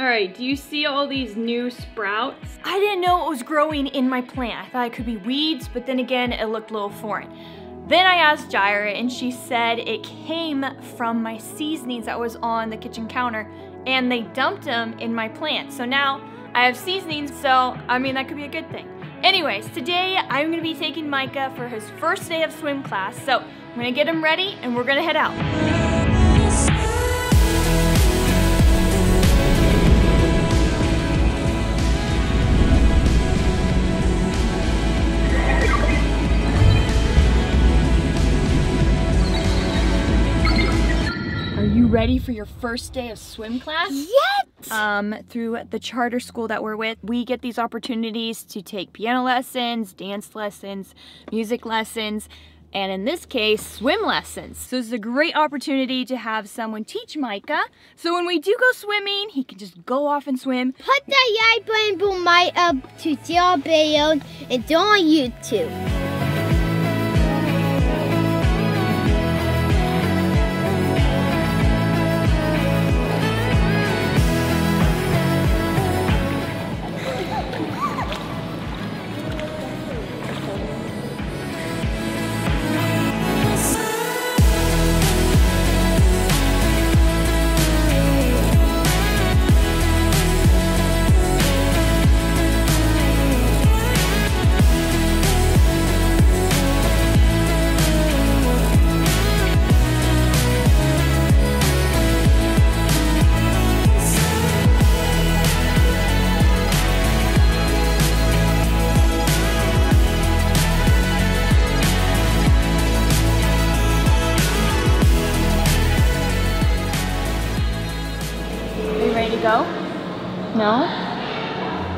All right, do you see all these new sprouts? I didn't know it was growing in my plant. I thought it could be weeds, but then again, it looked a little foreign. Then I asked Jirah and she said it came from my seasonings that was on the kitchen counter and they dumped them in my plant. So now I have seasonings, so I mean, that could be a good thing. Anyways, today I'm gonna be taking Micah for his first day of swim class. So I'm gonna get him ready and we're gonna head out. Ready for your first day of swim class? Yes! Through the charter school that we're with, we get these opportunities to take piano lessons, dance lessons, music lessons, and in this case, swim lessons. So this is a great opportunity to have someone teach Micah. So when we do go swimming, he can just go off and swim. Put the yay button below my tutorial video and do on YouTube. Go? No?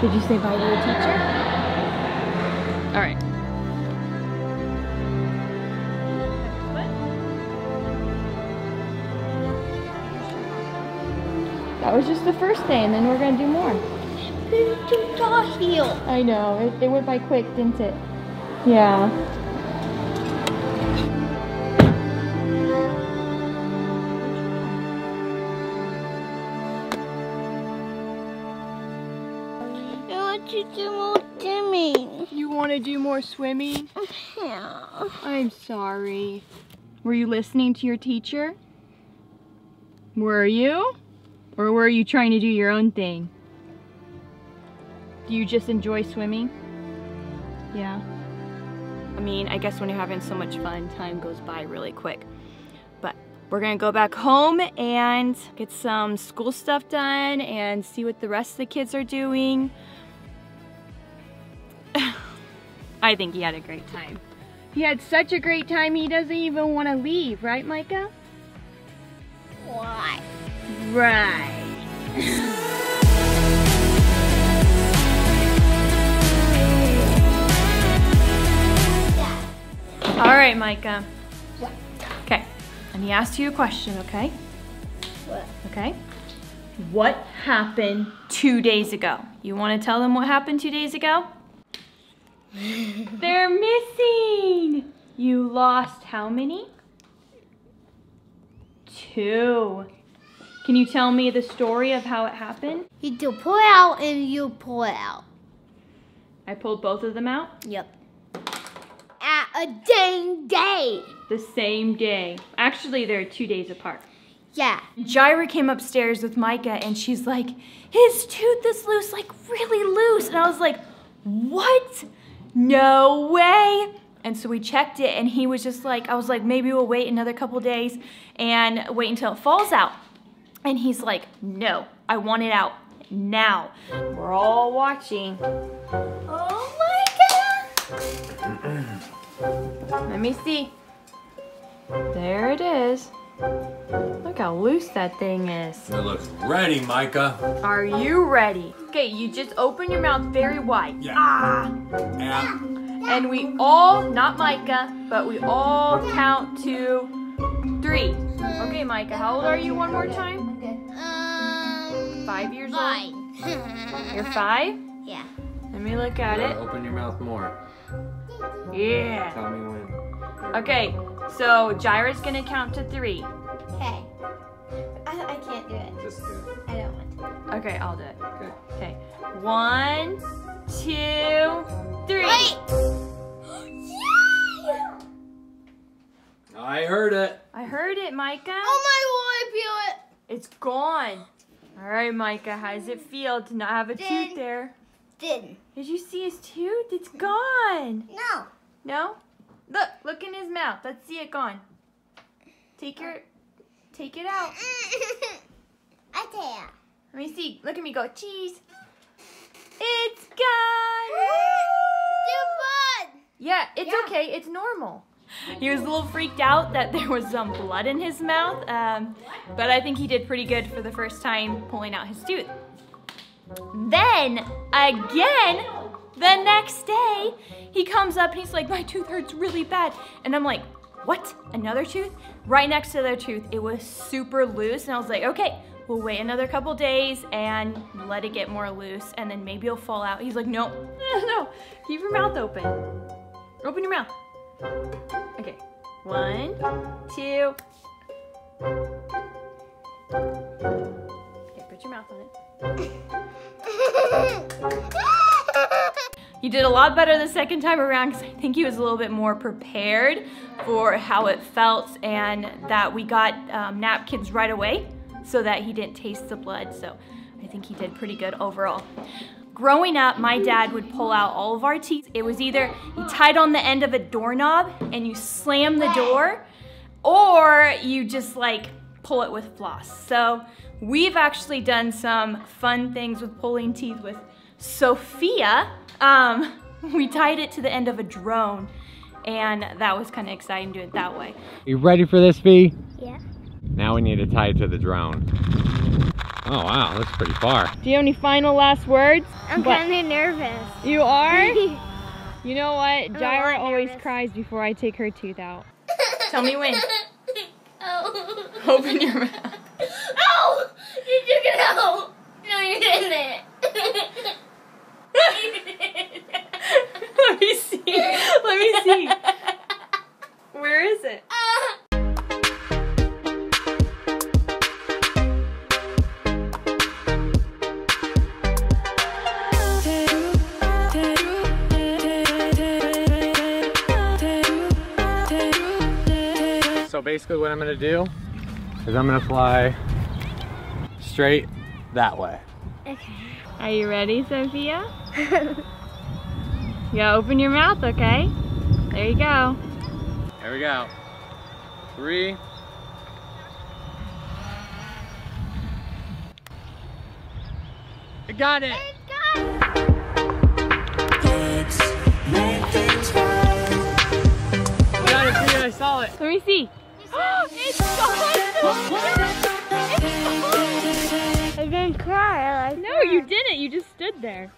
Did you say bye to your teacher? All right. That was just the first day, and then we're gonna do more. I know, it went by quick, didn't it? Yeah. To do more swimming. You want to do more swimming? Yeah. I'm sorry. Were you listening to your teacher? Were you? Or were you trying to do your own thing? Do you just enjoy swimming? Yeah. I mean, I guess when you're having so much fun, time goes by really quick. But we're gonna go back home and get some school stuff done and see what the rest of the kids are doing. I think he had a great time. He had such a great time, he doesn't even want to leave, right, Micah? Why? Right. All right, Micah. What? Okay, and he asked you a question, okay? What? Okay. What happened 2 days ago? You want to tell them what happened 2 days ago? They're missing! You lost how many? Two. Can you tell me the story of how it happened? You do pull out and you pull out. I pulled both of them out? Yep. At a dang day! The same day. Actually, they're 2 days apart. Yeah. Jirah came upstairs with Micah and she's like, his tooth is loose, like really loose. And I was like, what? No way. And so we checked it and he was just like, I was like, maybe we'll wait another couple days and wait until it falls out. And he's like, no, I want it out now. We're all watching. Oh my God. Let me see. There it is. Look how loose that thing is. It looks ready, Micah. Are you ready? Okay, you just open your mouth very wide. Yeah. Ah. Yeah. And we all, not Micah, but we all count to 3. Okay, Micah, how old are you one more time? Okay. 5 years old? You're 5? Yeah. Let me look at it. Open your mouth more. Yeah. Tell me when. Okay. So Jirah's gonna count to 3. Okay. I can't do it. Just do it. I don't want to. Okay, I'll do it. Good. Okay. 1, 2, 3. Wait! Yay! I heard it. I heard it, Micah. Oh my, I feel it. It's gone. All right, Micah. How does it feel to not have a tooth there? Did you see his tooth? It's gone. No. No? Look. Look in his mouth. Let's see it gone. Take it out. I dare. Let me see. Look at me go. Cheese. It's gone. It's blood. Yeah, it's okay. It's normal. He was a little freaked out that there was some blood in his mouth, but I think he did pretty good for the first time pulling out his tooth. Then, again, the next day, he comes up and he's like, my tooth hurts really bad. And I'm like, what? Another tooth? Right next to the other tooth. It was super loose, and I was like, okay, we'll wait another couple days and let it get more loose, and then maybe it'll fall out. He's like, no, no, no, keep your mouth open. Open your mouth. Okay, 1, 2. Okay, put your mouth on it. You did a lot better the second time around because I think he was a little bit more prepared for how it felt and that we got napkins right away so that he didn't taste the blood. So I think he did pretty good overall. Growing up, my dad would pull out all of our teeth. It was either you tied on the end of a doorknob and you slam the door, or you just like pull it with floss. So we've actually done some fun things with pulling teeth with Sophia. We tied it to the end of a drone, and that was kind of exciting to do it that way. You ready for this, Bea? Yeah. Now we need to tie it to the drone. Oh wow, that's pretty far. Do you have any final last words? I'm kind of nervous. You are? You know what? Jirah always cries before I take her tooth out. Tell me when. Oh. Open your mouth. Oh! You took it out! No, you didn't. You didn't. Let me see. Let me see. Where is it? So basically what I'm gonna do is I'm gonna fly straight that way. Okay. Are you ready, Sophia? You gotta open your mouth, okay? There you go. There we go. 3. I got it! I saw it. Let me see. It's gone. I didn't cry. No, you didn't. You just stood there.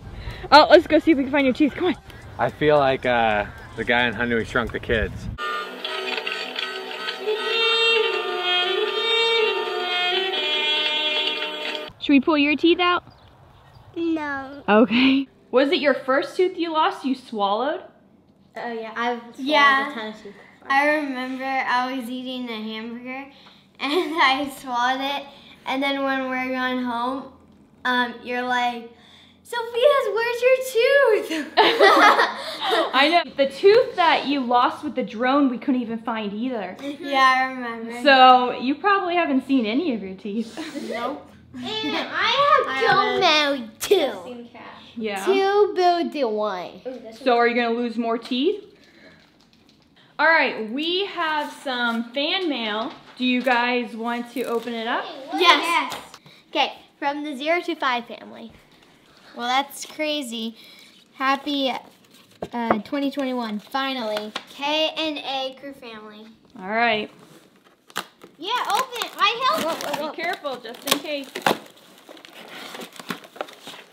Oh, let's go see if we can find your teeth. Come on. I feel like the guy in Honey We Shrunk the Kids. Should we pull your teeth out? No. Okay. Was it your first tooth you lost? You swallowed? Oh yeah, I've swallowed a ton of teeth. I remember I was eating a hamburger and I swallowed it, and then when we're going home, you're like, Sophia's, where's your tooth? I know. The tooth that you lost with the drone, we couldn't even find either. Yeah, I remember. So you probably haven't seen any of your teeth. Nope. And I have two. Yeah. 2 build 1. So are you going to lose more teeth? All right, we have some fan mail. Do you guys want to open it up? Yes. Okay, from the 0 to 5 family. Well, that's crazy. Happy 2021, finally. K and A crew family. All right. Yeah, open it. I helped. Whoa. Be careful, just in case.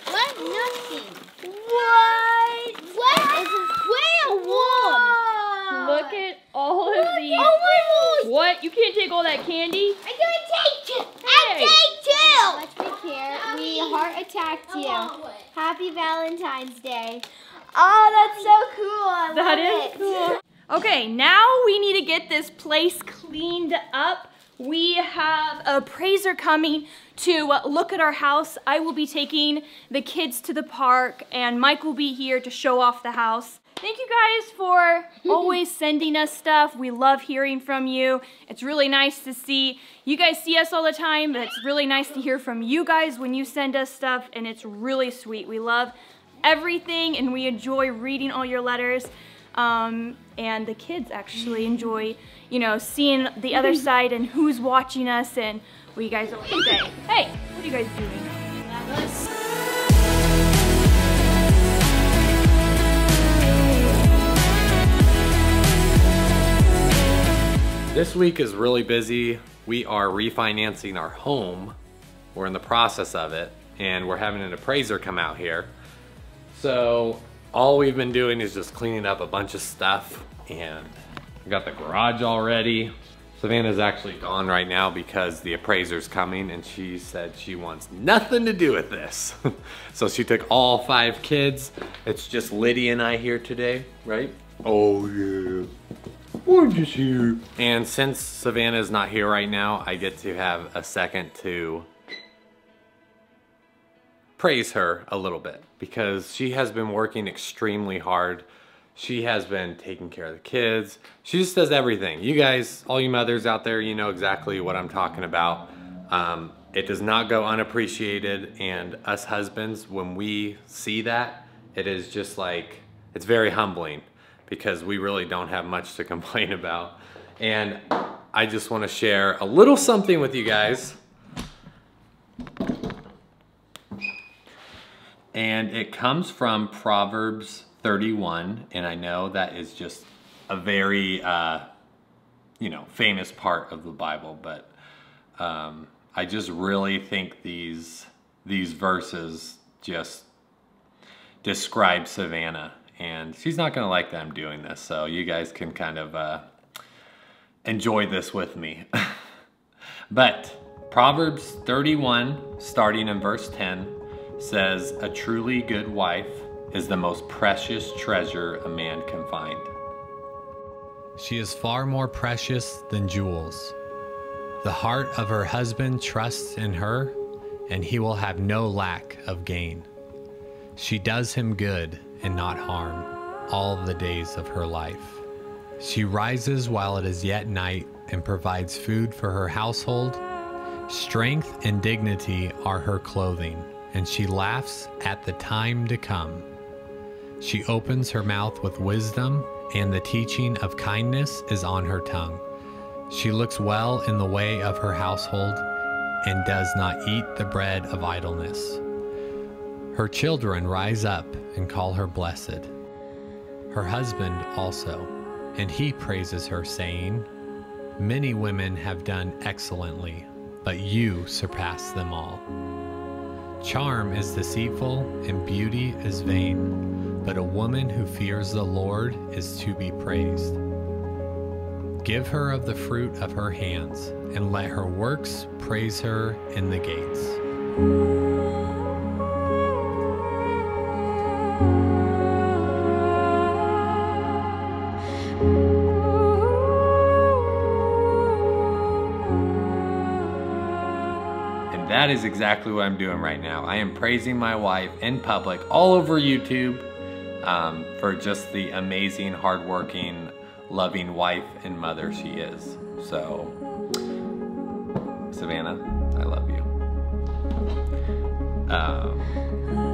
What? Nothing. What? What is a whale? Look at all of these. Oh my, what? You can't take all that candy? I can't take it. Hey. I take 2. Let's be here. We heart attacked you. Happy Valentine's Day. Oh, that's so cool. I love it. That is cool. Okay, now we need to get this place cleaned up. We have a appraiser coming to look at our house. I will be taking the kids to the park, and Mike will be here to show off the house. Thank you guys for always sending us stuff. We love hearing from you. It's really nice to see. You guys see us all the time, but it's really nice to hear from you guys when you send us stuff, and it's really sweet. We love everything, and we enjoy reading all your letters. And the kids actually enjoy, you know, seeing the other side and who's watching us and what you guys always say. Hey, what are you guys doing? This week is really busy. We are refinancing our home. We're in the process of it, and we're having an appraiser come out here. So all we've been doing is just cleaning up a bunch of stuff, and we got the garage all ready. Savannah's actually gone right now because the appraiser's coming, and she said she wants nothing to do with this. So she took all 5 kids. It's just Lydia and I here today, right? Oh yeah. We're just here. And since Savannah's not here right now, I get to have a second to praise her a little bit because she has been working extremely hard. She has been taking care of the kids. She just does everything. You guys, all you mothers out there, you know exactly what I'm talking about. It does not go unappreciated, and us husbands, when we see that, it is just like, it's very humbling, because we really don't have much to complain about. And I just want to share a little something with you guys. And it comes from Proverbs 31, and I know that is just a very, you know, famous part of the Bible, but I just really think these verses just describe Savannah. And she's not gonna like that I'm doing this, so you guys can kind of enjoy this with me. But Proverbs 31, starting in verse 10, says, "A truly good wife is the most precious treasure a man can find. She is far more precious than jewels. The heart of her husband trusts in her, and he will have no lack of gain. She does him good and not harm all the days of her life. She rises while it is yet night and provides food for her household. Strength and dignity are her clothing, and she laughs at the time to come. She opens her mouth with wisdom, and the teaching of kindness is on her tongue. She looks well in the way of her household and does not eat the bread of idleness. Her children rise up and call her blessed, her husband also, and he praises her, saying, 'Many women have done excellently, but you surpass them all. Charm is deceitful and beauty is vain, but a woman who fears the Lord is to be praised. Give her of the fruit of her hands, and let her works praise her in the gates.'" That is exactly what I'm doing right now. I am praising my wife in public all over YouTube for just the amazing, hardworking, loving wife and mother she is. So, Savannah, I love you.